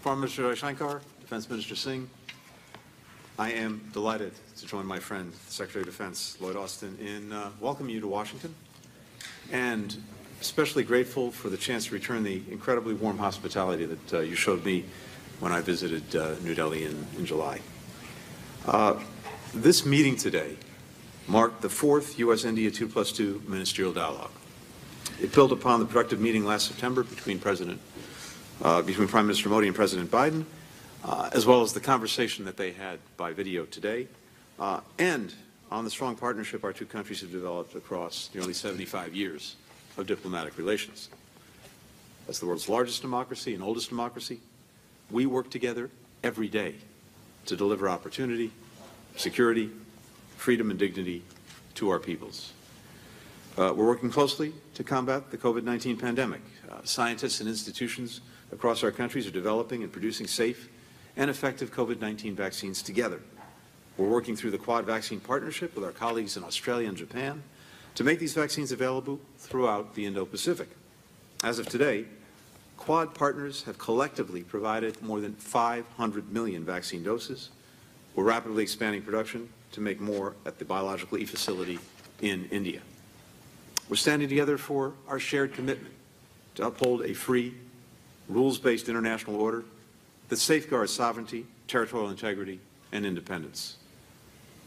Foreign Minister Jaishankar, Defense Minister Singh, I am delighted to join my friend, Secretary of Defense Lloyd Austin, in welcoming you to Washington, and especially grateful for the chance to return the incredibly warm hospitality that you showed me when I visited New Delhi in July. This meeting today marked the fourth U.S.-India 2+2 ministerial dialogue. It built upon the productive meeting last September between Prime Minister Modi and President Biden, as well as the conversation that they had by video today, and on the strong partnership our two countries have developed across nearly 75 years of diplomatic relations. As the world's largest democracy and oldest democracy, we work together every day to deliver opportunity, security, freedom, and dignity to our peoples. We're working closely to combat the COVID-19 pandemic. Scientists and institutions across our countries are developing and producing safe and effective COVID-19 vaccines together. We're working through the Quad vaccine partnership with our colleagues in Australia and Japan to make these vaccines available throughout the Indo-Pacific. As of today, Quad partners have collectively provided more than 500 million vaccine doses. We're rapidly expanding production to make more at the Biological E facility in India. We're standing together for our shared commitment to uphold a free, rules-based international order that safeguards sovereignty, territorial integrity, and independence.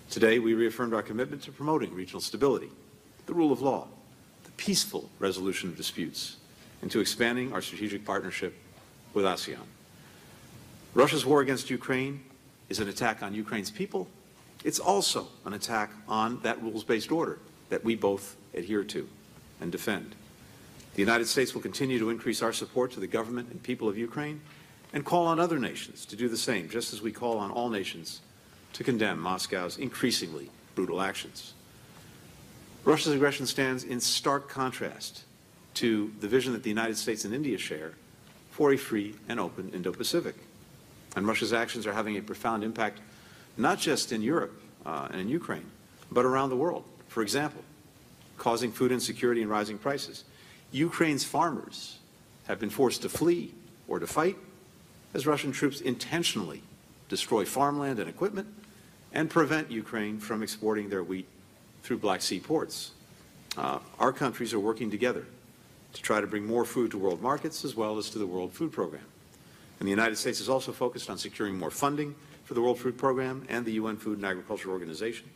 Today, we reaffirmed our commitment to promoting regional stability, the rule of law, the peaceful resolution of disputes, and to expanding our strategic partnership with ASEAN. Russia's war against Ukraine is an attack on Ukraine's people. It's also an attack on that rules-based order that we both adhere to and defend. The United States will continue to increase our support to the government and people of Ukraine and call on other nations to do the same, just as we call on all nations to condemn Moscow's increasingly brutal actions. Russia's aggression stands in stark contrast to the vision that the United States and India share for a free and open Indo-Pacific. And Russia's actions are having a profound impact, not just in Europe and in Ukraine, but around the world. For example, causing food insecurity and rising prices. Ukraine's farmers have been forced to flee or to fight as Russian troops intentionally destroy farmland and equipment and prevent Ukraine from exporting their wheat through Black Sea ports. Our countries are working together to try to bring more food to world markets as well as to the World Food Program. And the United States is also focused on securing more funding for the World Food Program and the UN Food and Agriculture Organization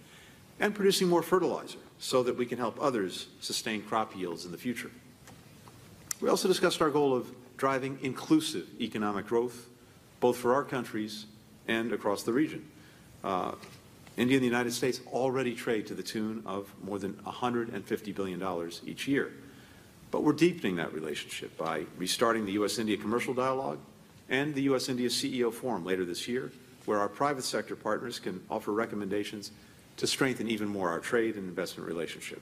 and producing more fertilizer so that we can help others sustain crop yields in the future. We also discussed our goal of driving inclusive economic growth, both for our countries and across the region. India and the United States already trade to the tune of more than $150 billion each year. But we're deepening that relationship by restarting the U.S.-India Commercial Dialogue and the U.S.-India CEO Forum later this year, where our private sector partners can offer recommendations to strengthen even more our trade and investment relationship.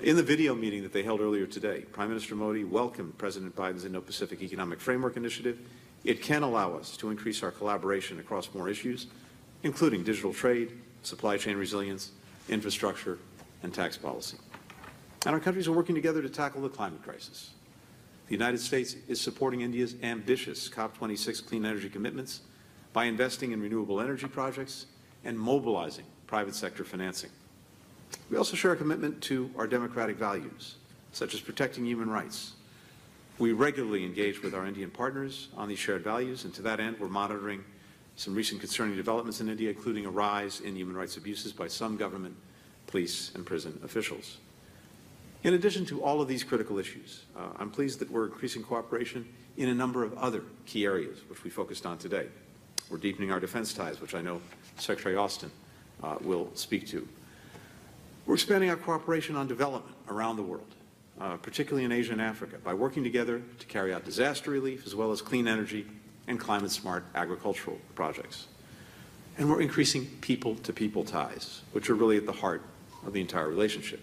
In the video meeting that they held earlier today, Prime Minister Modi welcomed President Biden's Indo-Pacific Economic Framework initiative. It can allow us to increase our collaboration across more issues, including digital trade, supply chain resilience, infrastructure, and tax policy. And our countries are working together to tackle the climate crisis. The United States is supporting India's ambitious COP26 clean energy commitments by investing in renewable energy projects and mobilizing private sector financing. We also share a commitment to our democratic values, such as protecting human rights. We regularly engage with our Indian partners on these shared values, and to that end, we're monitoring some recent concerning developments in India, including a rise in human rights abuses by some government, police, and prison officials. In addition to all of these critical issues, I'm pleased that we're increasing cooperation in a number of other key areas, which we focused on today. We're deepening our defense ties, which I know Secretary Austin will speak to. We're expanding our cooperation on development around the world, particularly in Asia and Africa, by working together to carry out disaster relief as well as clean energy and climate-smart agricultural projects. And we're increasing people-to-people ties, which are really at the heart of the entire relationship.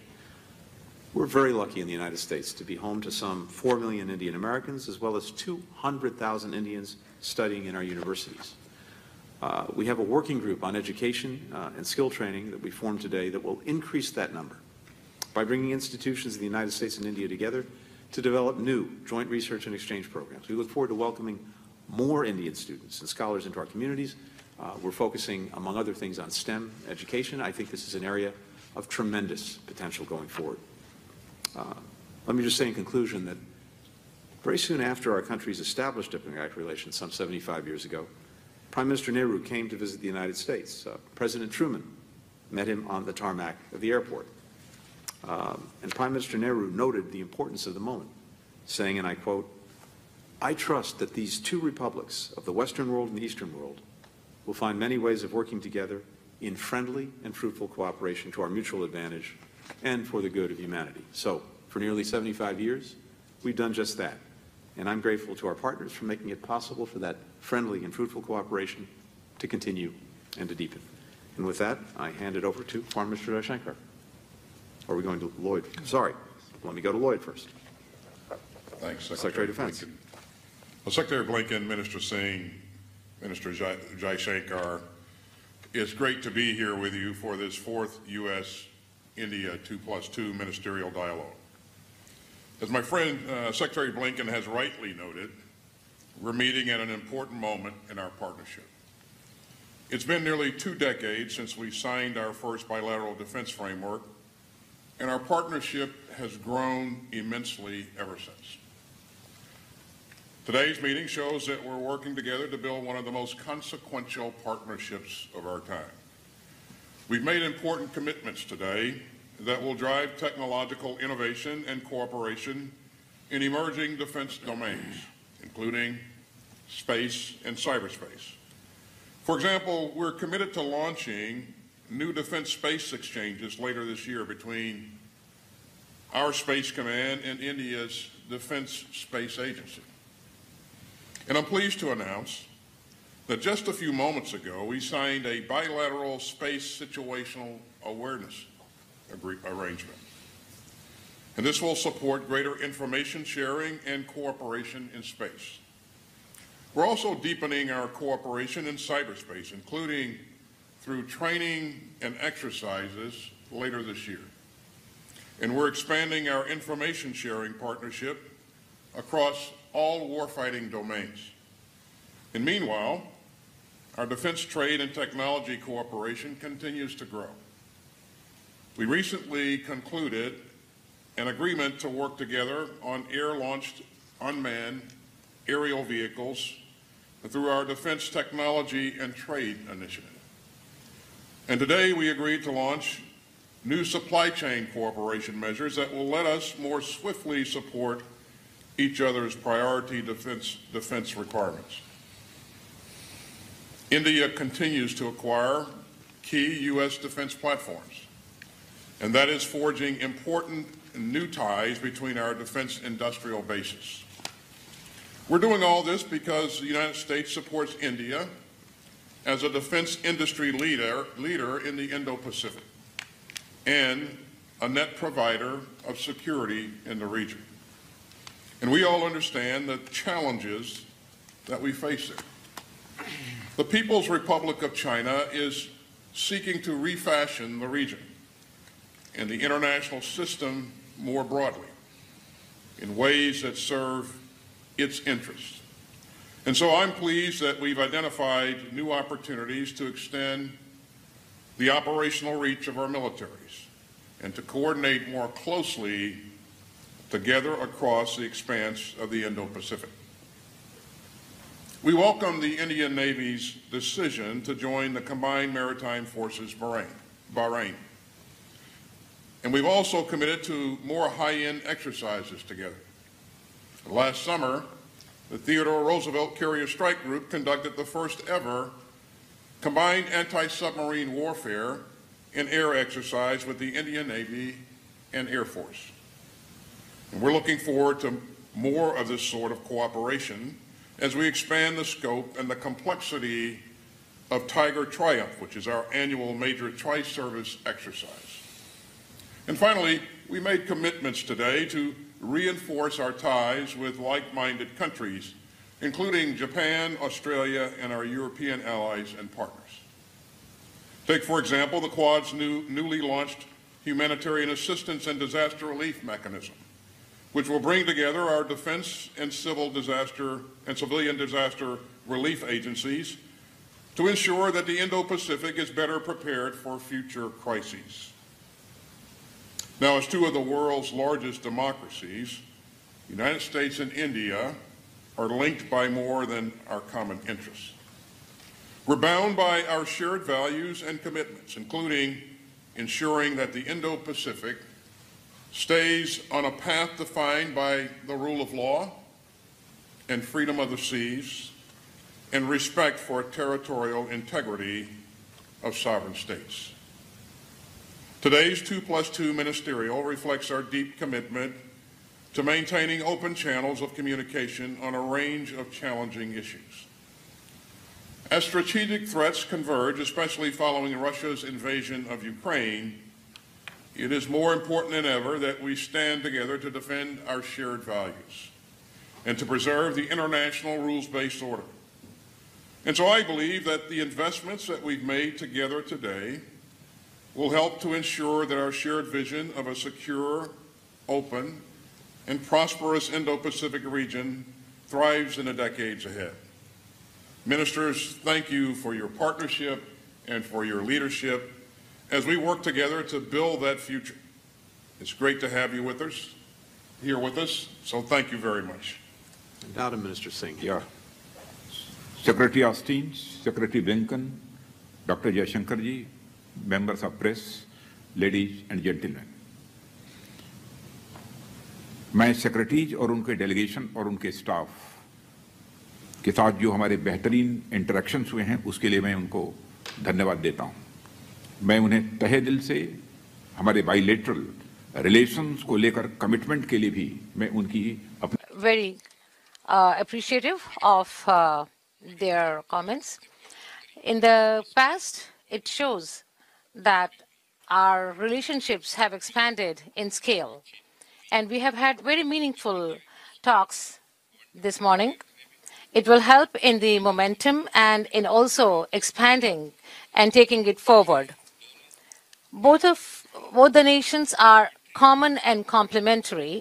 We're very lucky in the United States to be home to some 4 million Indian Americans as well as 200,000 Indians studying in our universities. We have a working group on education and skill training that we formed today that will increase that number by bringing institutions of the United States and India together to develop new joint research and exchange programs. We look forward to welcoming more Indian students and scholars into our communities. We're focusing, among other things, on STEM education. I think this is an area of tremendous potential going forward. Let me just say in conclusion that very soon after our countries established diplomatic relations, some 75 years ago, Prime Minister Nehru came to visit the United States. President Truman met him on the tarmac of the airport. And Prime Minister Nehru noted the importance of the moment, saying, and I quote, "I trust that these two republics of the Western world and the Eastern world will find many ways of working together in friendly and fruitful cooperation to our mutual advantage and for the good of humanity." So, for nearly 75 years, we've done just that. And I'm grateful to our partners for making it possible for that friendly and fruitful cooperation to continue and to deepen. And with that, I hand it over to Foreign Minister Jaishankar. Are we going to Lloyd? Sorry, let me go to Lloyd first. Thanks, Secretary of Defense. Well, Secretary Blinken, Minister Singh, Minister Jaishankar, it's great to be here with you for this fourth U.S.-India 2+2 ministerial dialogue. As my friend Secretary Blinken has rightly noted, we're meeting at an important moment in our partnership. It's been nearly 2 decades since we signed our first bilateral defense framework, and our partnership has grown immensely ever since. Today's meeting shows that we're working together to build one of the most consequential partnerships of our time. We've made important commitments today that will drive technological innovation and cooperation in emerging defense domains, including space and cyberspace. For example, we're committed to launching new defense space exchanges later this year between our Space Command and India's Defense Space Agency. And I'm pleased to announce that just a few moments ago, we signed a bilateral space situational awareness arrangement. And this will support greater information sharing and cooperation in space. We're also deepening our cooperation in cyberspace, including through training and exercises later this year. And we're expanding our information sharing partnership across all warfighting domains. And meanwhile, our defense trade and technology cooperation continues to grow. We recently concluded an agreement to work together on air-launched unmanned aerial vehicles through our Defense Technology and Trade Initiative. And today we agreed to launch new supply chain cooperation measures that will let us more swiftly support each other's priority defense requirements. India continues to acquire key U.S. defense platforms, and that is forging important new ties between our defense industrial bases. We're doing all this because the United States supports India as a defense industry leader in the Indo-Pacific and a net provider of security in the region. And we all understand the challenges that we face there. The People's Republic of China is seeking to refashion the region and the international system more broadly in ways that serve its interests. And so I'm pleased that we've identified new opportunities to extend the operational reach of our militaries and to coordinate more closely together across the expanse of the Indo-Pacific. We welcome the Indian Navy's decision to join the Combined Maritime Forces Bahrain. And we've also committed to more high-end exercises together. Last summer, the Theodore Roosevelt Carrier Strike Group conducted the first ever combined anti-submarine warfare and air exercise with the Indian Navy and Air Force. And we're looking forward to more of this sort of cooperation as we expand the scope and the complexity of Tiger Triumph, which is our annual major tri-service exercise. And finally, we made commitments today to reinforce our ties with like-minded countries, including Japan, Australia, and our European allies and partners. Take, for example, the Quad's newly launched humanitarian assistance and disaster relief mechanism, which will bring together our defense and civilian disaster relief agencies to ensure that the Indo-Pacific is better prepared for future crises. Now, as two of the world's largest democracies, the United States and India are linked by more than our common interests. We're bound by our shared values and commitments, including ensuring that the Indo-Pacific stays on a path defined by the rule of law and freedom of the seas and respect for territorial integrity of sovereign states. Today's 2+2 ministerial reflects our deep commitment to maintaining open channels of communication on a range of challenging issues. As strategic threats converge, especially following Russia's invasion of Ukraine, it is more important than ever that we stand together to defend our shared values and to preserve the international rules-based order. And so I believe that the investments that we've made together today will help to ensure that our shared vision of a secure, open, and prosperous Indo-Pacific region thrives in the decades ahead. Ministers, thank you for your partnership and for your leadership as we work together to build that future. It's great to have you with us, here with us, so thank you very much. And now to Minister Singh. Yeah. Secretary Austin, Secretary Blinken, Dr. Jaishankar ji, members of press, ladies and gentlemen. मैं secretaries और उनके delegation और उनके staff के साथ जो हमारे बेहतरीन इंटरेक्शंस हुए हैं उसके लिए मैं उनको धन्यवाद देता हूं। मैं उन्हें तहे दिल से हमारे बाइलेटरल रिलेशंस को लेकर कमिटमेंट के लिए भी मैं उनकी अपनी very appreciative of their comments in the past it shows that our relationships have expanded in scale. And we have had very meaningful talks this morning. It will help in the momentum and in also expanding and taking it forward. Both the nations are common and complementary,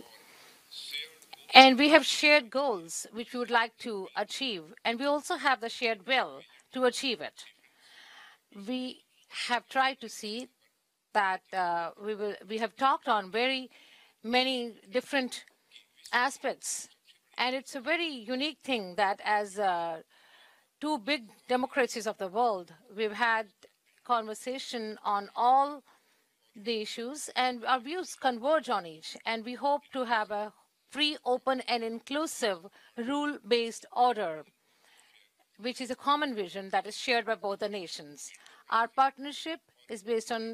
and we have shared goals which we would like to achieve, and we also have the shared will to achieve it. We have tried to see that we have talked on very many different aspects, and it's a very unique thing that as two big democracies of the world, we've had conversation on all the issues, and our views converge on each, and we hope to have a free, open, and inclusive rule-based order, which is a common vision that is shared by both the nations. Our partnership is based on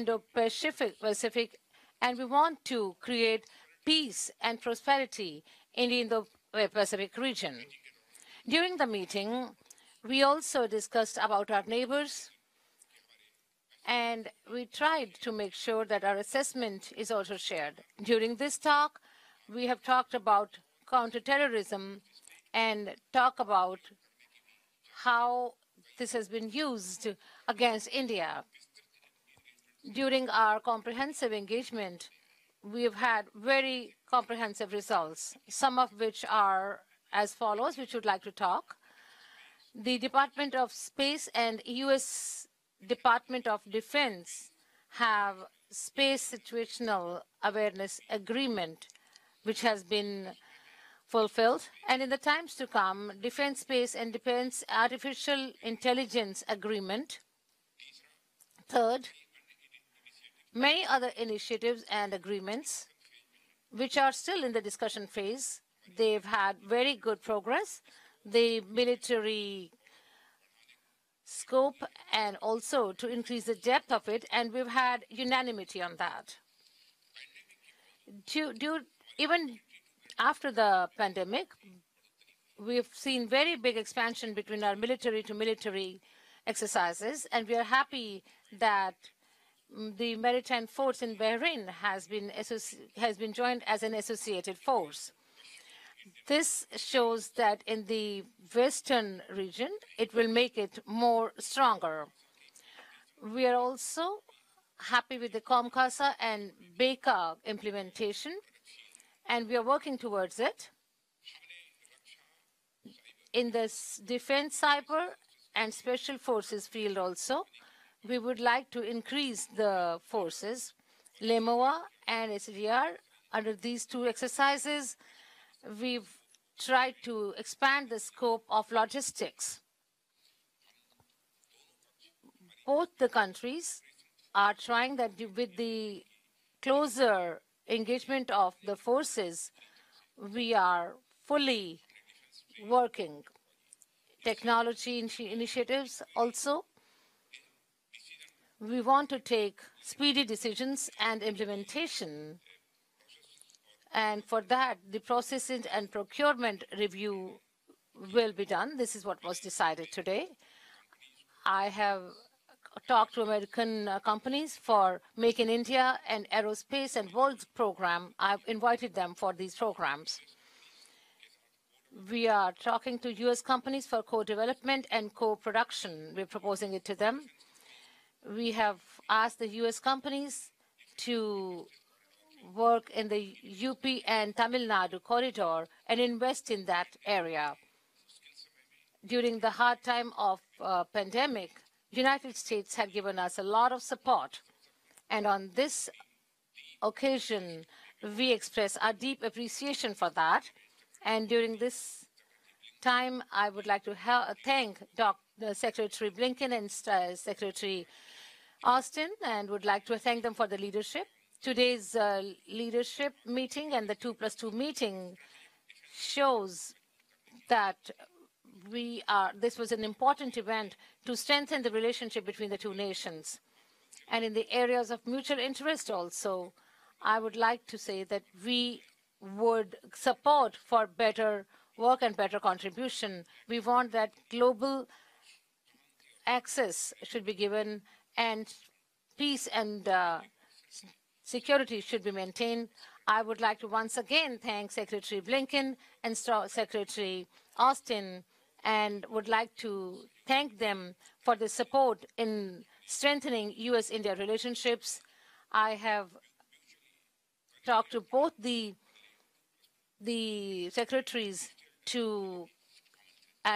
Indo-Pacific, and we want to create peace and prosperity in the Indo-Pacific region. During the meeting, we also discussed about our neighbors, and we tried to make sure that our assessment is also shared. During this talk, we have talked about counterterrorism and talk about how this has been used against India. During our comprehensive engagement, we have had very comprehensive results, some of which are as follows, which would like to talk. The Department of Space and U.S. Department of Defense have Space Situational Awareness Agreement, which has been fulfilled. And in the times to come, Defense Space and Defense Artificial Intelligence Agreement. Third, many other initiatives and agreements which are still in the discussion phase. They've had very good progress. The military scope and also to increase the depth of it, and we've had unanimity on that. Even after the pandemic, we've seen very big expansion between our military to military exercises, and we are happy that the maritime force in Bahrain has been joined as an associated force. This shows that in the Western region, it will make it more stronger. We are also happy with the COMCASA and BECA implementation, and we are working towards it. In the defense, cyber, and special forces field also, we would like to increase the forces. LEMOA and SDR, under these two exercises, we've tried to expand the scope of logistics. Both the countries are trying that with the closer engagement of the forces, we are fully working. Technology initiatives also. We want to take speedy decisions and implementation. And for that, the processes and procurement review will be done. This is what was decided today. I have talked to American companies for Make in India and Aerospace and World Program. I've invited them for these programs. We are talking to U.S. companies for co-development and co-production. We're proposing it to them. We have asked the U.S. companies to work in the UP and Tamil Nadu corridor and invest in that area. During the hard time of pandemic, United States had given us a lot of support. And on this occasion, we express our deep appreciation for that. And during this time, I would like to thank Secretary Blinken and Secretary Austin, and would like to thank them for the leadership. Today's leadership meeting and the 2+2 meeting shows that this was an important event to strengthen the relationship between the two nations. And in the areas of mutual interest also, I would like to say that we would support for better work and better contribution. We want that global access should be given and peace and security should be maintained. I would like to once again thank Secretary Blinken and Secretary Austin, and would like to thank them for the support in strengthening U.S.-India relationships. I have talked to both the secretaries I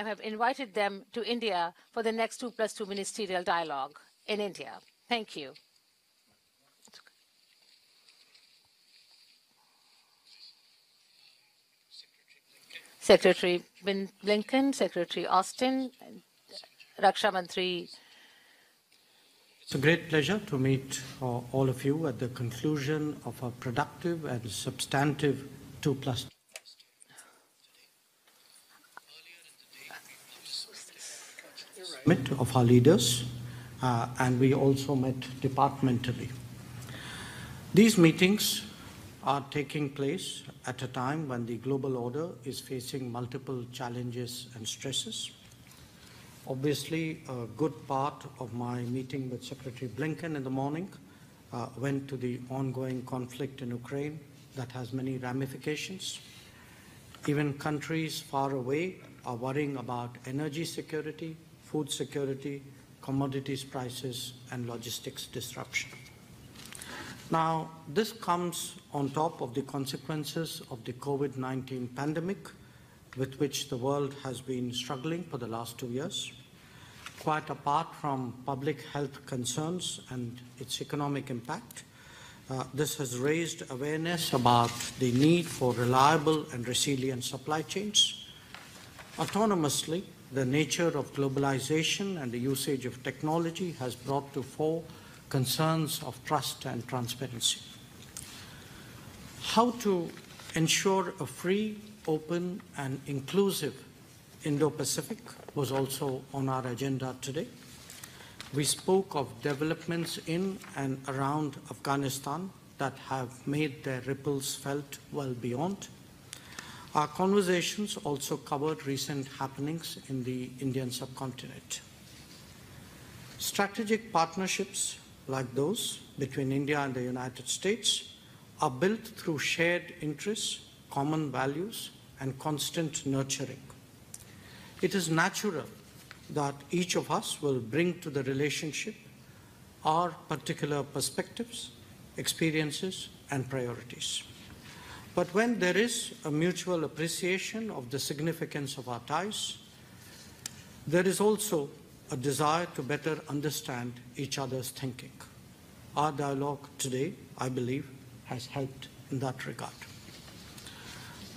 have invited them to India for the next 2+2 ministerial dialogue in India. Thank you. Secretary Blinken, Secretary Austin, Raksha Mantri. It's a great pleasure to meet all of you at the conclusion of a productive and substantive 2+2. Of our leaders, and we also met departmentally. These meetings are taking place at a time when the global order is facing multiple challenges and stresses. Obviously, a good part of my meeting with Secretary Blinken in the morning went to the ongoing conflict in Ukraine that has many ramifications. Even countries far away are worrying about energy security, food security, commodities prices, and logistics disruption. Now, this comes on top of the consequences of the COVID-19 pandemic, with which the world has been struggling for the last 2 years. Quite apart from public health concerns and its economic impact, this has raised awareness about the need for reliable and resilient supply chains. Autonomously, the nature of globalization and the usage of technology has brought to fore concerns of trust and transparency. How to ensure a free, open, and inclusive Indo-Pacific was also on our agenda today. We spoke of developments in and around Afghanistan that have made their ripples felt well beyond. Our conversations also covered recent happenings in the Indian subcontinent. Strategic partnerships like those between India and the United States are built through shared interests, common values, and constant nurturing. It is natural that each of us will bring to the relationship our particular perspectives, experiences, and priorities. But when there is a mutual appreciation of the significance of our ties, there is also a desire to better understand each other's thinking. Our dialogue today, I believe, has helped in that regard.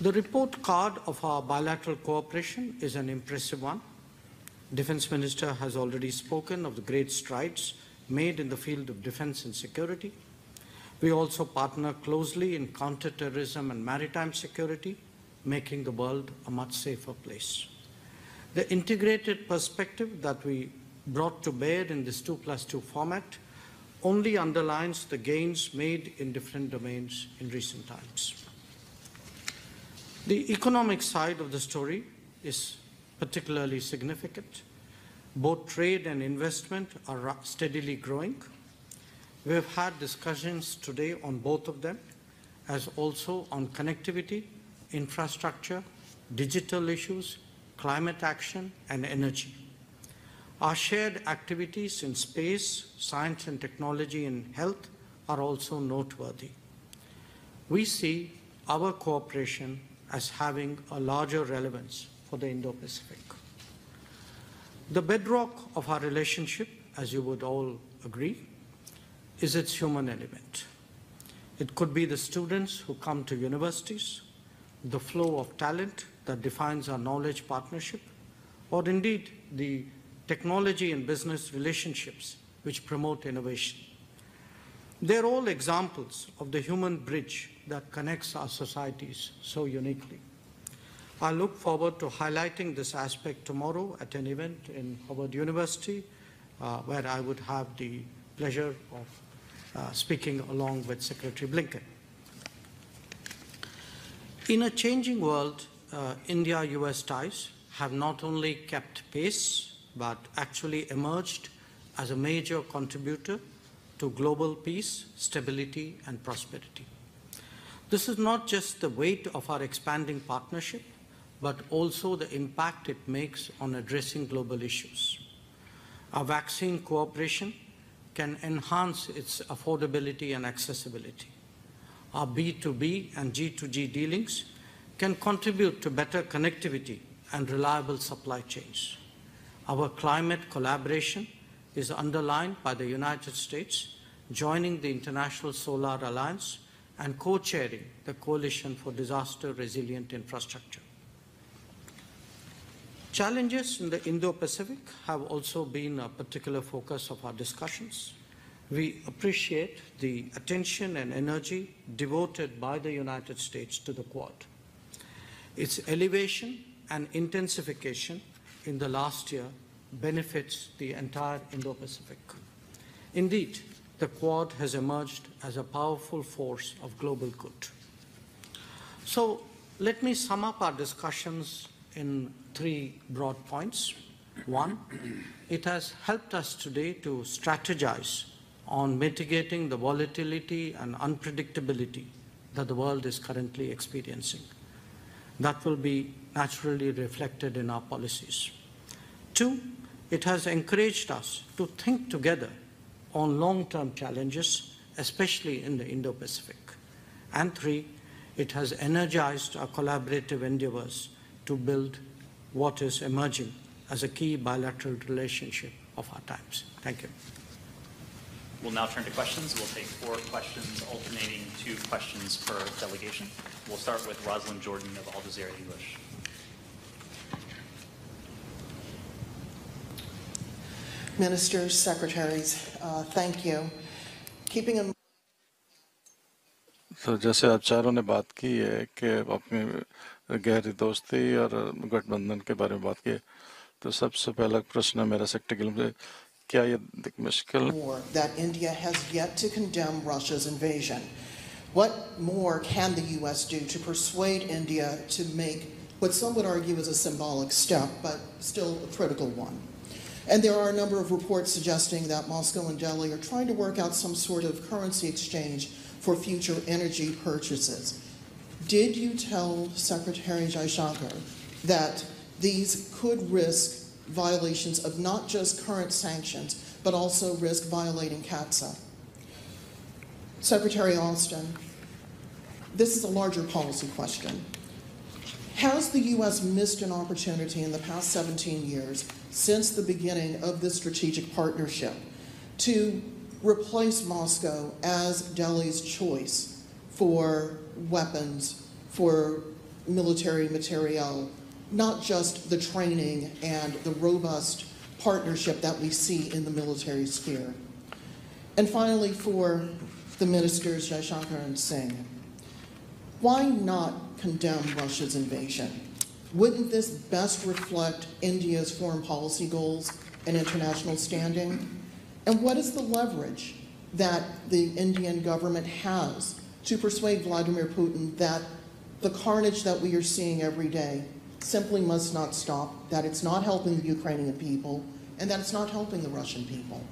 The report card of our bilateral cooperation is an impressive one. Defense Minister has already spoken of the great strides made in the field of defense and security. We also partner closely in counterterrorism and maritime security, making the world a much safer place. The integrated perspective that we brought to bear in this 2+2 format only underlines the gains made in different domains in recent times. The economic side of the story is particularly significant. Both trade and investment are steadily growing. We have had discussions today on both of them, as also on connectivity, infrastructure, digital issues, climate action, and energy. Our shared activities in space, science and technology, and health are also noteworthy. We see our cooperation as having a larger relevance for the Indo-Pacific. The bedrock of our relationship, as you would all agree, is its human element. It could be the students who come to universities, the flow of talent that defines our knowledge partnership, or indeed the technology and business relationships which promote innovation. They're all examples of the human bridge that connects our societies so uniquely. I look forward to highlighting this aspect tomorrow at an event in Harvard University, where I would have the pleasure of speaking along with Secretary Blinken. In a changing world, India-US ties have not only kept pace, but actually emerged as a major contributor to global peace, stability, and prosperity. This is not just the weight of our expanding partnership, but also the impact it makes on addressing global issues. Our vaccine cooperation can enhance its affordability and accessibility. Our B2B and G2G dealings can contribute to better connectivity and reliable supply chains. Our climate collaboration is underlined by the United States joining the International Solar Alliance and co-chairing the Coalition for Disaster Resilient Infrastructure. Challenges in the Indo-Pacific have also been a particular focus of our discussions. We appreciate the attention and energy devoted by the United States to the Quad. Its elevation and intensification in the last year benefits the entire Indo-Pacific. Indeed, the Quad has emerged as a powerful force of global good. So let me sum up our discussions in three broad points. One, it has helped us today to strategize on mitigating the volatility and unpredictability that the world is currently experiencing. That will be naturally reflected in our policies. Two, it has encouraged us to think together on long-term challenges, especially in the Indo-Pacific. And three, it has energized our collaborative endeavors to build what is emerging as a key bilateral relationship of our times. Thank you. We'll now turn to questions. We'll take four questions, alternating two questions per delegation. We'll start with Rosalind Jordan of Al Jazeera English. Ministers, secretaries, thank you. Keeping in mind. So, जैसे आप चारों ने बात की है कि अपने गहरी दोस्ती और गठबंधन के बारे में बात की, तो सबसे पहला प्रश्न मेरा सेक्रेटरी से क्या ये मुश्किल that India has yet to condemn Russia's invasion. What more can the US do to persuade India to make what some would argue is a symbolic step, but still a critical one? And there are a number of reports suggesting that Moscow and Delhi are trying to work out some sort of currency exchange for future energy purchases. Did you tell Secretary Jaishankar that these could risk violations of not just current sanctions, but also risk violating CATSA? Secretary Austin, this is a larger policy question. Has the U.S. missed an opportunity in the past 17 years since the beginning of this strategic partnership to replace Moscow as Delhi's choice for weapons, for military materiel, not just the training and the robust partnership that we see in the military sphere? And finally, for the ministers Jaishankar and Singh, why not condemn Russia's invasion? Wouldn't this best reflect India's foreign policy goals and international standing? And what is the leverage that the Indian government has to persuade Vladimir Putin that the carnage that we are seeing every day simply must not stop, that it's not helping the Ukrainian people, and that it's not helping the Russian people?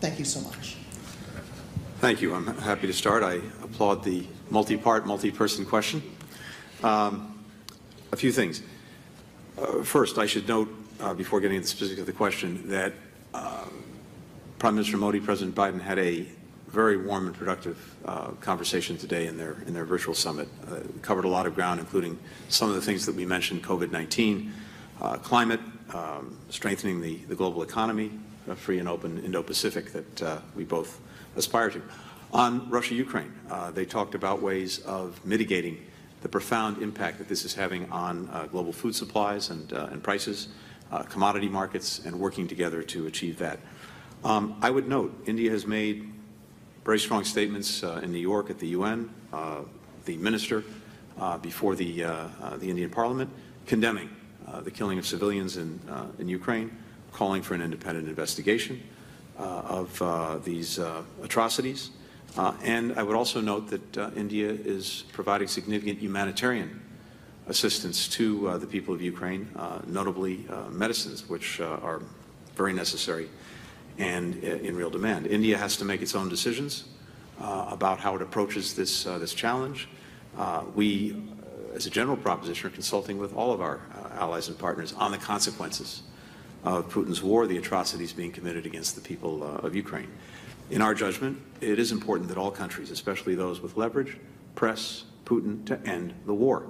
Thank you so much. Thank you. I'm happy to start. I applaud the multi-part, multi-person question. A few things. First, I should note, before getting into the specifics of the question, that Prime Minister Modi, President Biden had a very warm and productive conversation today in their virtual summit. Covered a lot of ground, including some of the things that we mentioned: COVID-19, climate, strengthening the global economy, a free and open Indo-Pacific that we both aspire to. On Russia-Ukraine, they talked about ways of mitigating the profound impact that this is having on global food supplies and prices, commodity markets, and working together to achieve that. I would note India has made very strong statements in New York at the UN, the minister before the Indian Parliament, condemning the killing of civilians in Ukraine, calling for an independent investigation of these atrocities. And I would also note that India is providing significant humanitarian assistance to the people of Ukraine, notably medicines, which are very necessary and in real demand. India has to make its own decisions about how it approaches this challenge. We, as a general proposition, are consulting with all of our allies and partners on the consequences of Putin's war, the atrocities being committed against the people of Ukraine. In our judgment, it is important that all countries, especially those with leverage, press Putin to end the war.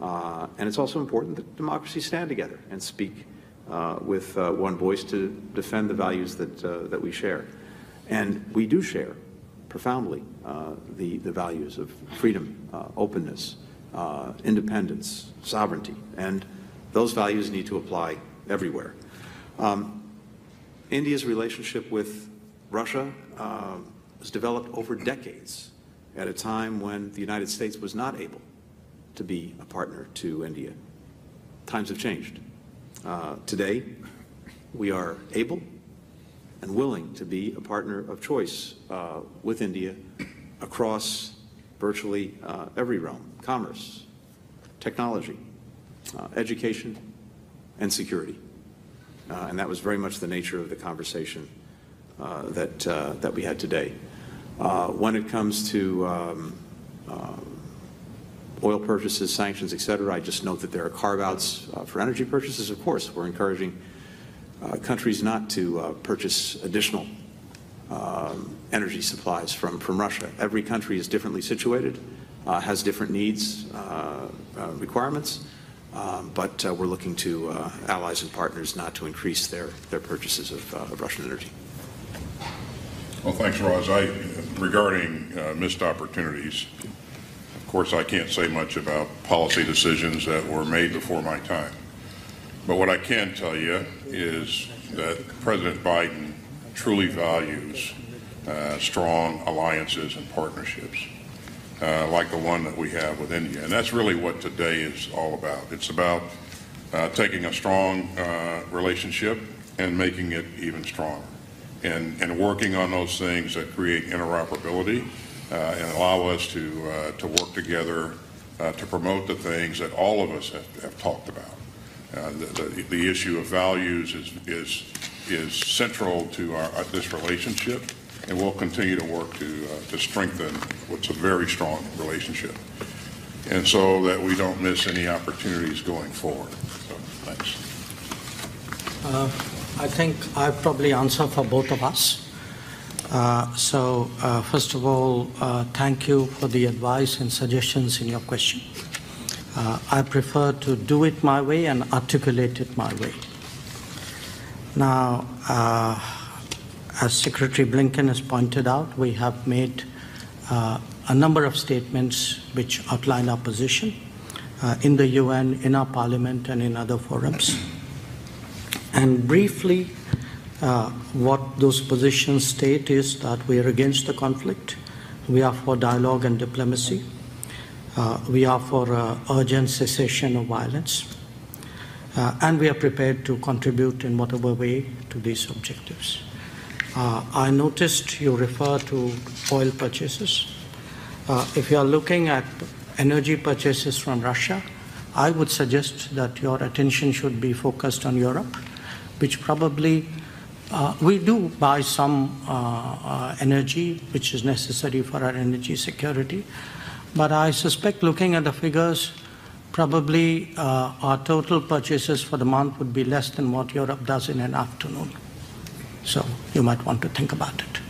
And it's also important that democracies stand together and speak with one voice to defend the values that we share. And we do share profoundly the values of freedom, openness, independence, sovereignty, and those values need to apply everywhere. India's relationship with Russia was developed over decades at a time when the United States was not able to be a partner to India. Times have changed. Today, we are able and willing to be a partner of choice with India across virtually every realm: commerce, technology, education, and security. And that was very much the nature of the conversation that we had today. When it comes to oil purchases, sanctions, et cetera, I just note that there are carve-outs for energy purchases. Of course, we're encouraging countries not to purchase additional energy supplies from Russia. Every country is differently situated, has different needs, requirements, but we're looking to allies and partners not to increase their purchases of Russian energy. Well, thanks, Roz. Regarding missed opportunities, of course, I can't say much about policy decisions that were made before my time. But what I can tell you is that President Biden truly values strong alliances and partnerships, like the one that we have with India. And that's really what today is all about. It's about taking a strong relationship and making it even stronger, and working on those things that create interoperability and allow us to work together to promote the things that all of us have talked about. The issue of values is central to this relationship, and we'll continue to work to strengthen what's a very strong relationship, and so that we don't miss any opportunities going forward. So, thanks. I think I probably answer for both of us. First of all, thank you for the advice and suggestions in your question. I prefer to do it my way and articulate it my way. Now, as Secretary Blinken has pointed out, we have made a number of statements which outline our position in the UN, in our parliament, and in other forums. And briefly, what those positions state is that we are against the conflict, we are for dialogue and diplomacy, we are for urgent cessation of violence, and we are prepared to contribute in whatever way to these objectives. I noticed you refer to oil purchases. If you are looking at energy purchases from Russia, I would suggest that your attention should be focused on Europe, which probably we do buy some energy, which is necessary for our energy security. But I suspect, looking at the figures, probably our total purchases for the month would be less than what Europe does in an afternoon. So you might want to think about it.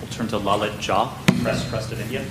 We'll turn to Lalit Jha, Press Trust of India.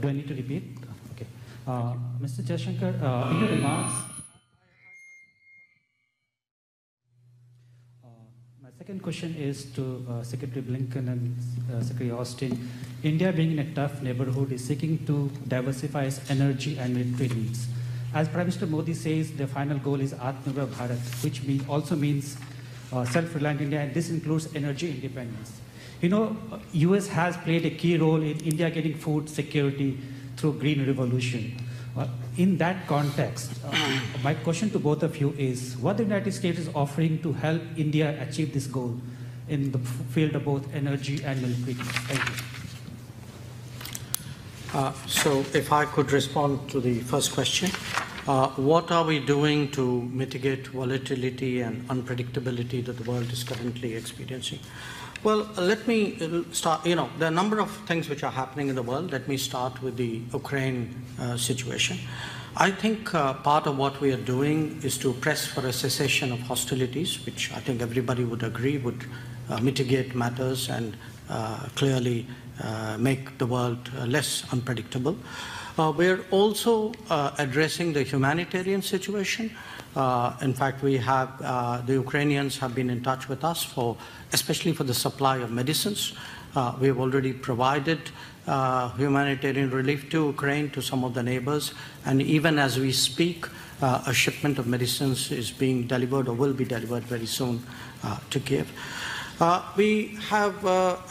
Do I need to repeat? Okay. Mr. Jaishankar, in your remarks, my second question is to Secretary Blinken and Secretary Austin. India, being in a tough neighborhood, is seeking to diversify its energy and military needs. As Prime Minister Modi says, the final goal is Atmanirbhar Bharat, which also means self-reliant India, and this includes energy independence. You know, US has played a key role in India getting food security through Green Revolution. In that context, my question to both of you is, what the United States is offering to help India achieve this goal in the field of both energy and military? Thank you. So if I could respond to the first question, what are we doing to mitigate volatility and unpredictability that the world is currently experiencing? Well, let me start, you know, there are a number of things which are happening in the world. Let me start with the Ukraine situation. I think part of what we are doing is to press for a cessation of hostilities, which I think everybody would agree would mitigate matters and clearly make the world less unpredictable. We're also addressing the humanitarian situation. In fact, we have, the Ukrainians have been in touch with us for, especially for the supply of medicines. We have already provided humanitarian relief to Ukraine, to some of the neighbors. And even as we speak, a shipment of medicines is being delivered or will be delivered very soon to Kyiv. We have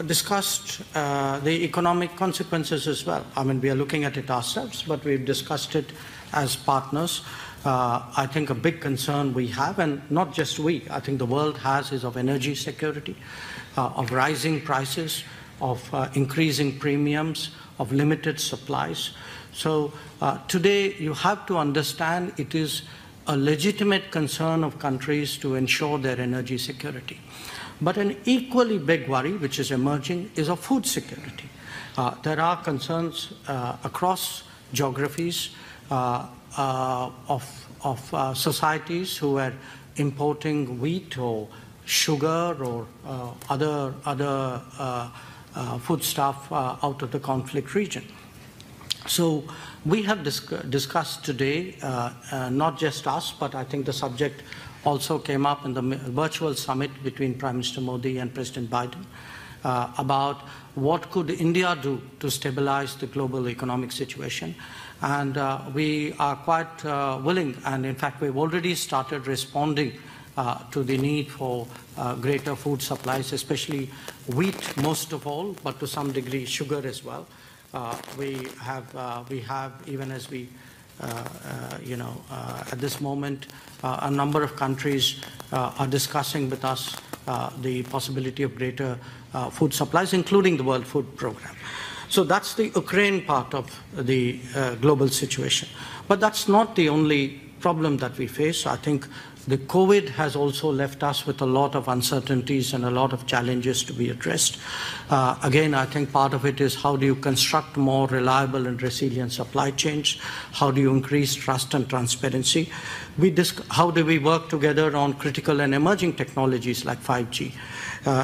discussed the economic consequences as well. I mean, we are looking at it ourselves, but we've discussed it as partners. I think a big concern we have, and not just we, I think the world has, is of energy security, of rising prices, of increasing premiums, of limited supplies. So today you have to understand it is a legitimate concern of countries to ensure their energy security. But an equally big worry, which is emerging, is of food security. There are concerns across geographies of societies who are importing wheat or sugar or other foodstuff out of the conflict region. So we have discussed today, not just us, but I think the subject also came up in the virtual summit between Prime Minister Modi and President Biden about what could India do to stabilize the global economic situation. And we are quite willing, and in fact, we've already started responding to the need for greater food supplies, especially wheat most of all, but to some degree sugar as well. We have even as we at this moment a number of countries are discussing with us the possibility of greater food supplies, including the World Food Programme. So that's the Ukraine part of the global situation. But that's not the only problem that we face. I think the COVID has also left us with a lot of uncertainties and a lot of challenges to be addressed. Again, I think part of it is how do you construct more reliable and resilient supply chains? How do you increase trust and transparency? How do we work together on critical and emerging technologies like 5G?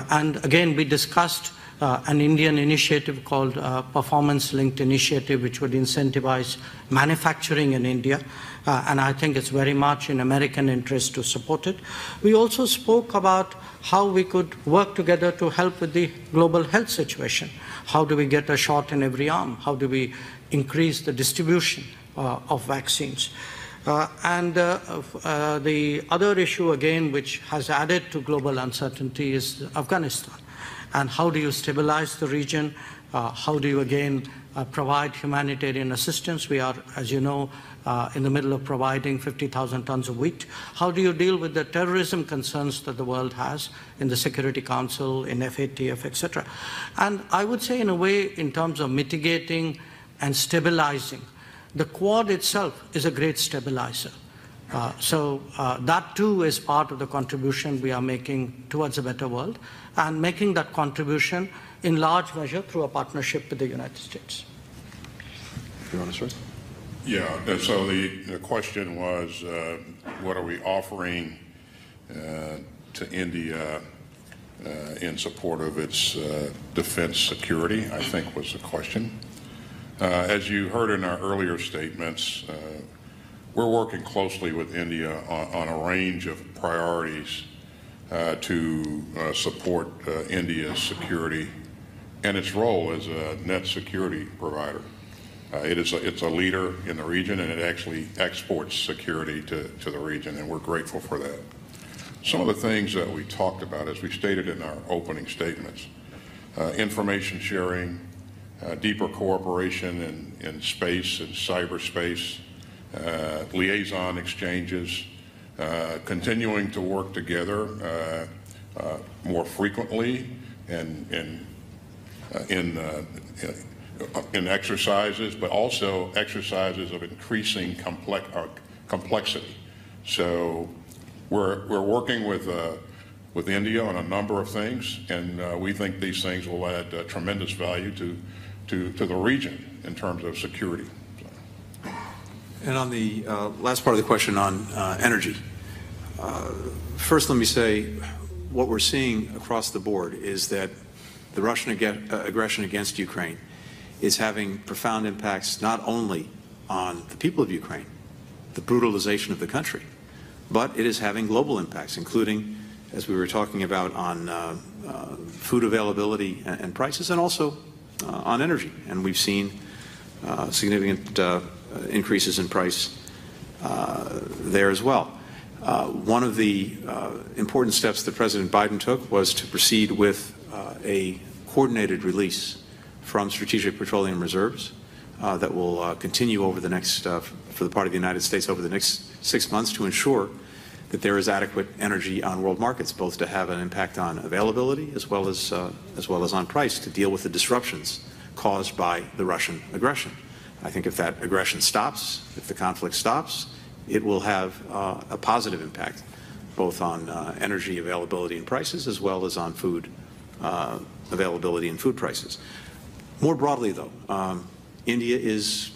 And again, we discussed an Indian initiative called Performance-Linked Initiative, which would incentivize manufacturing in India. And I think it's very much in American interest to support it. We also spoke about how we could work together to help with the global health situation. How do we get a shot in every arm? How do we increase the distribution of vaccines? The other issue, again, which has added to global uncertainty is Afghanistan. And how do you stabilize the region? How do you again provide humanitarian assistance? We are, as you know, in the middle of providing 50,000 tons of wheat. How do you deal with the terrorism concerns that the world has in the Security Council, in FATF, etc.? And I would say in a way, in terms of mitigating and stabilizing, the Quad itself is a great stabilizer. That too is part of the contribution we are making towards a better world, and making that contribution in large measure through a partnership with the United States. You want to say? Yeah, so the question was, what are we offering to India in support of its defense security, I think was the question. As you heard in our earlier statements, we're working closely with India on a range of priorities to support India's security and its role as a net security provider. It's a leader in the region, and it actually exports security to the region, and we're grateful for that. Some of the things that we talked about, as we stated in our opening statements, information sharing, deeper cooperation in space and cyberspace, liaison exchanges, continuing to work together more frequently in exercises, but also exercises of increasing complexity. So we're working with India on a number of things, and we think these things will add tremendous value to the region in terms of security. And on the last part of the question on energy, first let me say what we're seeing across the board is that the Russian aggression against Ukraine is having profound impacts not only on the people of Ukraine, the brutalization of the country, but it is having global impacts, including, as we were talking about, on food availability and prices, and also on energy. And we've seen significant increases in price there as well. One of the important steps that President Biden took was to proceed with a coordinated release from strategic petroleum reserves that will continue over the next, for the part of the United States, over the next 6 months to ensure that there is adequate energy on world markets, both to have an impact on availability as well as on price, to deal with the disruptions caused by the Russian aggression. I think if that aggression stops, if the conflict stops, it will have a positive impact, both on energy availability and prices, as well as on food availability and food prices. More broadly, though, India is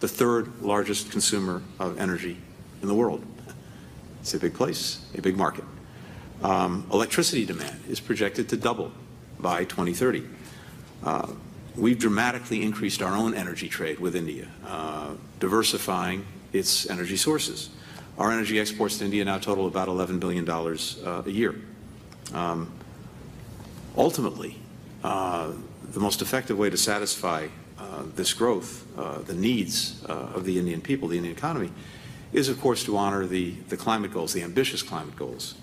the third largest consumer of energy in the world. It's a big place, a big market. Electricity demand is projected to double by 2030. We've dramatically increased our own energy trade with India, diversifying its energy sources. Our energy exports to India now total about $11 billion a year. Ultimately, the most effective way to satisfy this growth, the needs of the Indian people, the Indian economy, is, of course, to honor the climate goals, the ambitious climate goals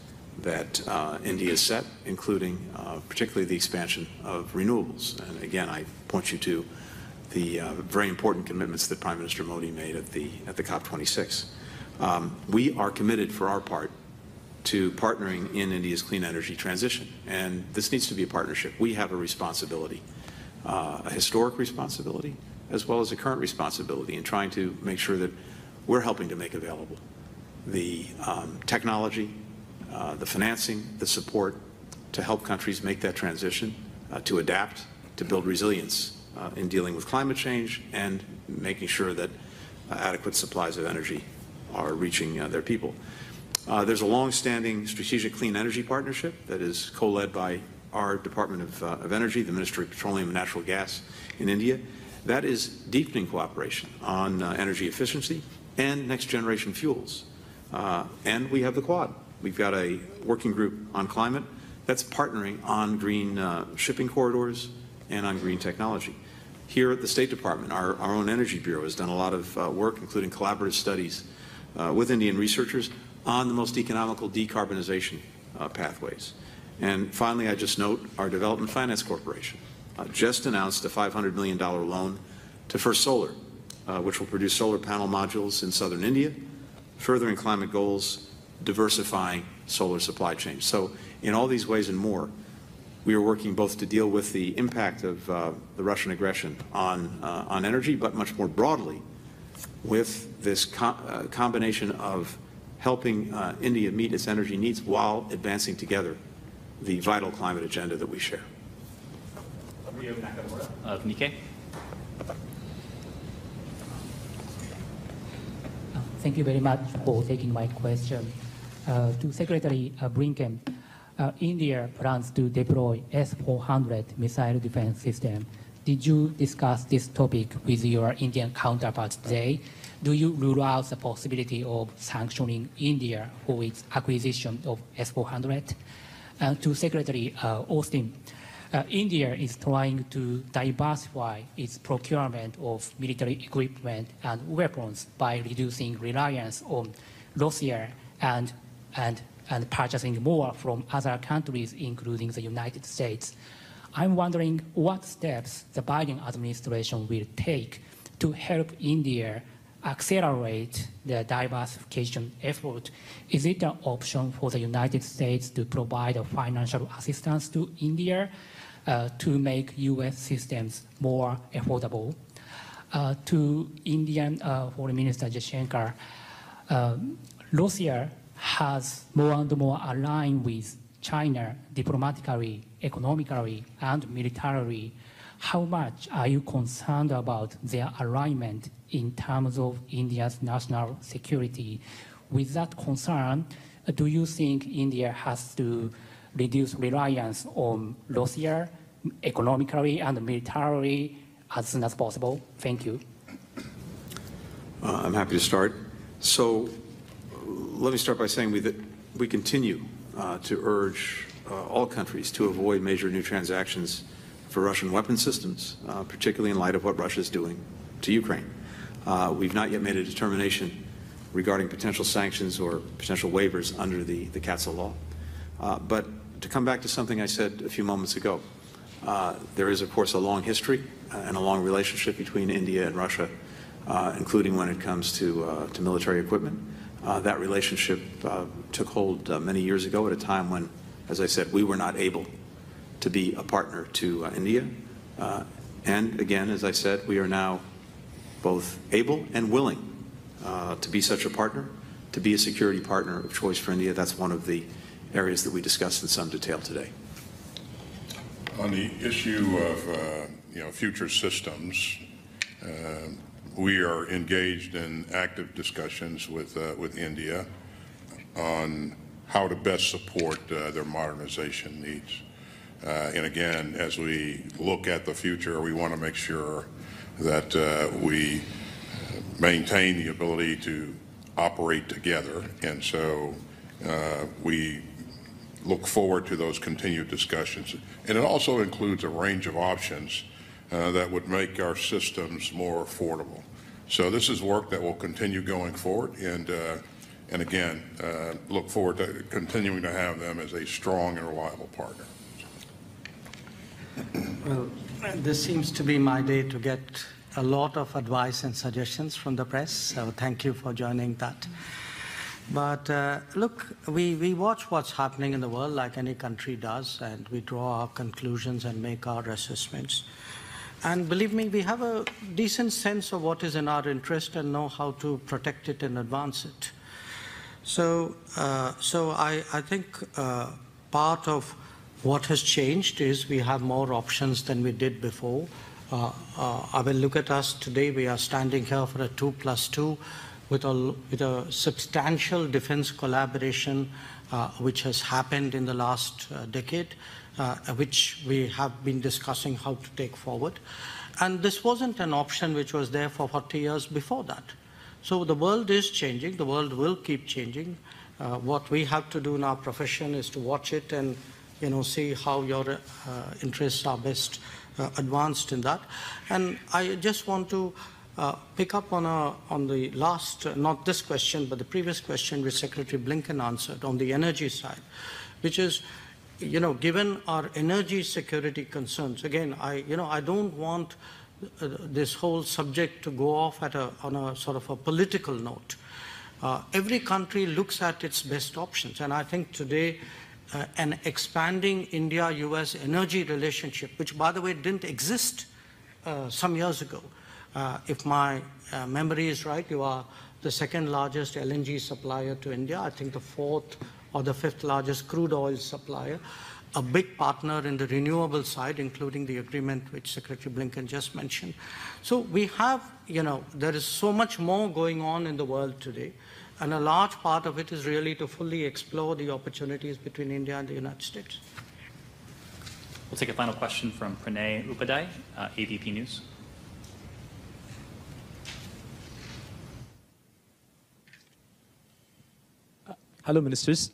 that India set, including particularly the expansion of renewables. And again, I point you to the very important commitments that Prime Minister Modi made at the COP26. We are committed for our part to partnering in India's clean energy transition, and this needs to be a partnership. We have a responsibility, a historic responsibility, as well as a current responsibility in trying to make sure that we're helping to make available the technology, the financing, the support to help countries make that transition, to adapt, to build resilience in dealing with climate change, and making sure that adequate supplies of energy are reaching their people. There's a long-standing strategic clean energy partnership that is co-led by our Department of Energy, the Ministry of Petroleum and Natural Gas in India. That is deepening cooperation on energy efficiency and next-generation fuels. And we have the Quad. We've got a working group on climate that's partnering on green shipping corridors and on green technology. Here at the State Department, our own Energy Bureau has done a lot of work, including collaborative studies with Indian researchers on the most economical decarbonization pathways. And finally, I just note our Development Finance Corporation just announced a $500 million loan to First Solar, which will produce solar panel modules in southern India, furthering climate goals, diversifying solar supply chains. So in all these ways and more, we are working both to deal with the impact of the Russian aggression on energy, but much more broadly with this combination of helping India meet its energy needs while advancing together the vital climate agenda that we share. Thank you very much for taking my question. To Secretary Blinken, India plans to deploy S 400 missile defense system. Did you discuss this topic with your Indian counterparts today? Do you rule out the possibility of sanctioning India for its acquisition of S 400? And to Secretary Austin, India is trying to diversify its procurement of military equipment and weapons by reducing reliance on Russia and purchasing more from other countries, including the United States. I'm wondering what steps the Biden administration will take to help India accelerate the diversification effort. Is it an option for the United States to provide financial assistance to India to make U.S. systems more affordable? To Indian Foreign Minister Jaishankar, Russia has more and more aligned with China diplomatically, economically, and militarily. How much are you concerned about their alignment in terms of India's national security? With that concern, do you think India has to reduce reliance on Russia economically and militarily as soon as possible? Thank you. I'm happy to start. So let me start by saying that we continue to urge all countries to avoid major new transactions for Russian weapon systems, particularly in light of what Russia is doing to Ukraine. We've not yet made a determination regarding potential sanctions or potential waivers under the CATSA law. But to come back to something I said a few moments ago, there is, of course, a long history and a long relationship between India and Russia, including when it comes to military equipment. That relationship took hold many years ago at a time when, as I said, we were not able to be a partner to India. And again, as I said, we are now both able and willing to be such a partner, to be a security partner of choice for India. That's one of the areas that we discussed in some detail today. On the issue of future systems, we are engaged in active discussions with India on how to best support their modernization needs. And again, as we look at the future, we want to make sure that we maintain the ability to operate together. And so we look forward to those continued discussions. And it also includes a range of options that would make our systems more affordable. So this is work that will continue going forward. And and again, look forward to continuing to have them as a strong and reliable partner. Well, this seems to be my day to get a lot of advice and suggestions from the press, so thank you for joining that. But look, we watch what's happening in the world like any country does, and we draw our conclusions and make our assessments. And believe me, we have a decent sense of what is in our interest and know how to protect it and advance it. So, I think part of what has changed is we have more options than we did before. I will look at us today. We are standing here for a 2+2 with a substantial defense collaboration which has happened in the last decade, which we have been discussing how to take forward. And this wasn't an option which was there for 40 years before that. So the world is changing. The world will keep changing. What we have to do in our profession is to watch it and, you know, see how your interests are best advanced in that. And I just want to pick up on the last, not this question, but the previous question which Secretary Blinken answered on the energy side, which is, you know, given our energy security concerns, again, I don't want this whole subject to go off at on a sort of a political note. Every country looks at its best options, and I think today an expanding India-US energy relationship, which, by the way, didn't exist some years ago. If my memory is right, you are the second largest LNG supplier to India. I think the fourth or the fifth largest crude oil supplier, a big partner in the renewable side, including the agreement which Secretary Blinken just mentioned. So we have, you know, there is so much more going on in the world today, and a large part of it is really to fully explore the opportunities between India and the United States. We'll take a final question from Pranay Upadhyay, ABP News. Hello, ministers.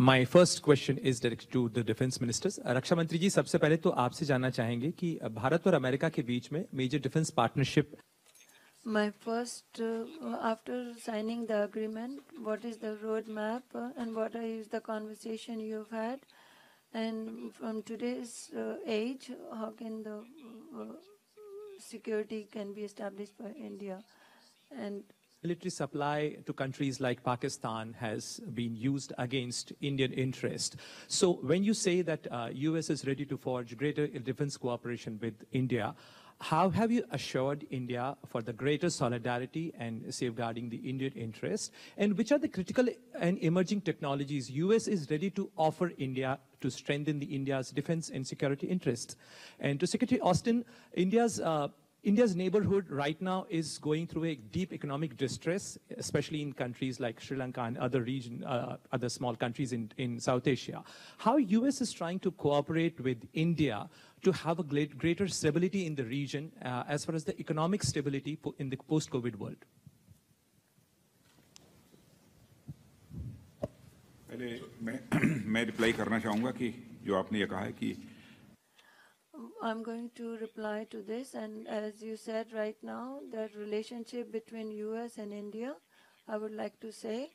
My first question is directed to the defense ministers. रक्षा मंत्री जी, सबसे पहले तो आपसे जानना चाहेंगे कि भारत और America के बीच में major defense partnership. My first, after signing the agreement, what is the roadmap and what is the conversation you've had? And from today's age, how can the security can be established by India? And military supply to countries like Pakistan has been used against Indian interest. So when you say that US is ready to forge greater defense cooperation with India, how have you assured India for the greater solidarity and safeguarding the Indian interest? And which are the critical and emerging technologies US is ready to offer India to strengthen the India's defense and security interests? And to Secretary Austin, India's neighborhood right now is going through a deep economic distress, especially in countries like Sri Lanka and other small countries in South Asia. How US is trying to cooperate with India to have a greater stability in the region as far as the economic stability in the post-COVID world? I'm going to reply to this, and as you said right now, that relationship between US and India, I would like to say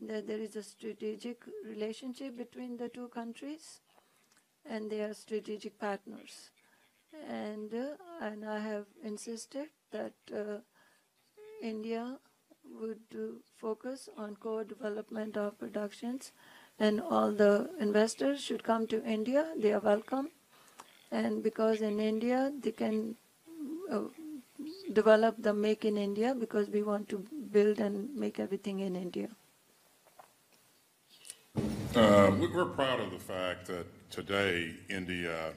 that there is a strategic relationship between the two countries, and they are strategic partners. And I have insisted that India would focus on co-development of productions, and all the investors should come to India. They are welcome. And because in India, they can develop the Make in India, because we want to build and make everything in India. We're proud of the fact that today India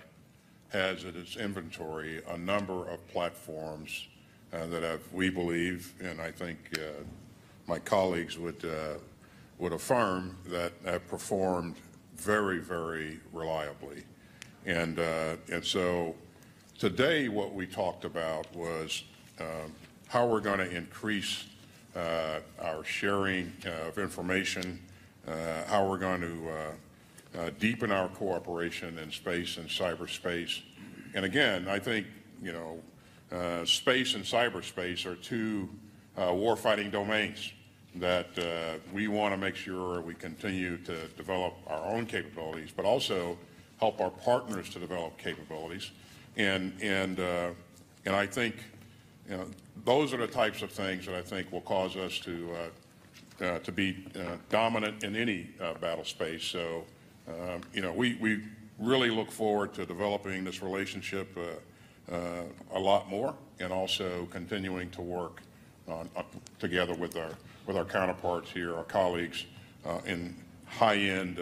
has at its inventory a number of platforms that have, we believe, and I think my colleagues would affirm, that have performed very, very reliably. And so today what we talked about was how we're going to increase our sharing of information, how we're going to deepen our cooperation in space and cyberspace. And again, I think, you know, space and cyberspace are two warfighting domains. that we want to make sure we continue to develop our own capabilities, but also help our partners to develop capabilities. And I think, you know, those are the types of things that I think will cause us to be dominant in any battle space. So, you know, we really look forward to developing this relationship a lot more, and also continuing to work together with our counterparts here, our colleagues in high-end,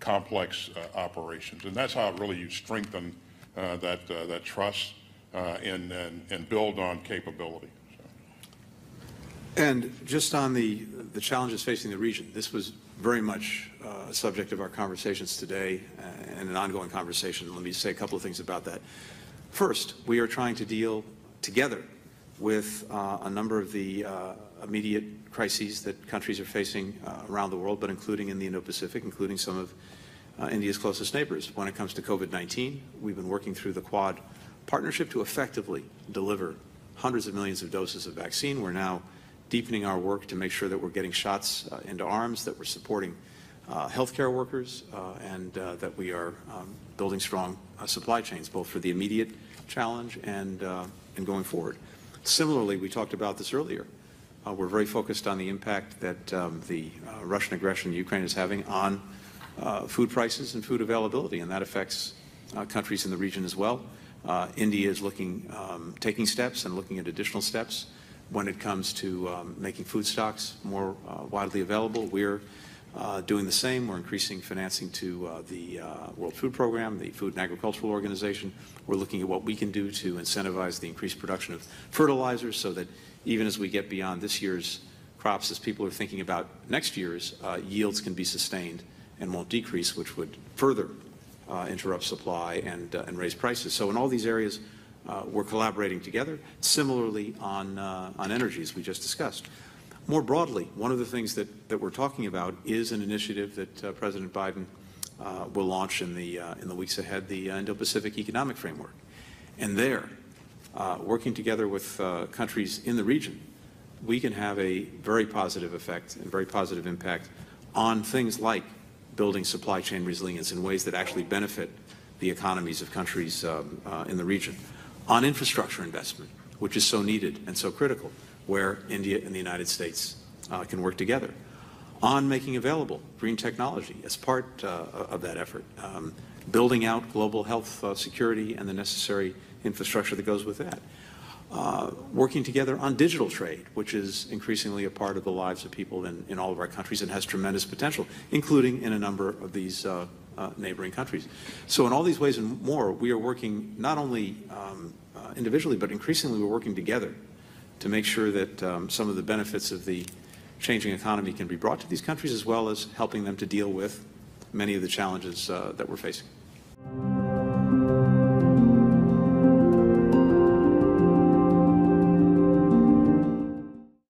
complex operations. And that's how really you strengthen that trust and build on capability. So. And just on the challenges facing the region, this was very much a subject of our conversations today and an ongoing conversation. Let me say a couple of things about that. First, we are trying to deal together with a number of the immediate crises that countries are facing around the world, but including in the Indo-Pacific, including some of India's closest neighbors. When it comes to COVID-19, we've been working through the Quad partnership to effectively deliver hundreds of millions of doses of vaccine. We're now deepening our work to make sure that we're getting shots into arms, that we're supporting healthcare workers, and that we are building strong supply chains, both for the immediate challenge and going forward. Similarly, we talked about this earlier. We're very focused on the impact that the Russian aggression in Ukraine is having on food prices and food availability, and that affects countries in the region as well. India is looking, taking steps and looking at additional steps when it comes to making food stocks more widely available. We're doing the same. We're increasing financing to the World Food Program, the Food and Agricultural Organization. We're looking at what we can do to incentivize the increased production of fertilizers, so that even as we get beyond this year's crops, as people are thinking about next year's, yields can be sustained and won't decrease, which would further interrupt supply and raise prices. So in all these areas, we're collaborating together. Similarly on energy, as we just discussed. More broadly, one of the things that we're talking about is an initiative that President Biden will launch in the weeks ahead, the Indo-Pacific Economic Framework. And there, working together with countries in the region, we can have a very positive effect and very positive impact on things like building supply chain resilience in ways that actually benefit the economies of countries in the region. On infrastructure investment, which is so needed and so critical, where India and the United States can work together. On making available green technology as part of that effort, building out global health security and the necessary infrastructure that goes with that. Working together on digital trade, which is increasingly a part of the lives of people in all of our countries and has tremendous potential, including in a number of these neighboring countries. So in all these ways and more, we are working not only individually, but increasingly we're working together to make sure that some of the benefits of the changing economy can be brought to these countries, as well as helping them to deal with many of the challenges that we're facing.